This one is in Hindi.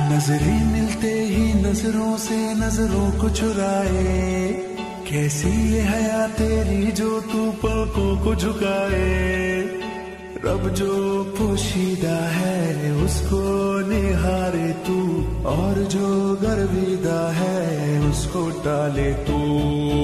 नजरें मिलते ही नजरों से नजरों को चुराए, कैसी ये हया तेरी जो तू पलकों को झुकाए। रब जो पोशीदा है उसको निहारे तू, और जो गर्विदा है उसको टाले तू।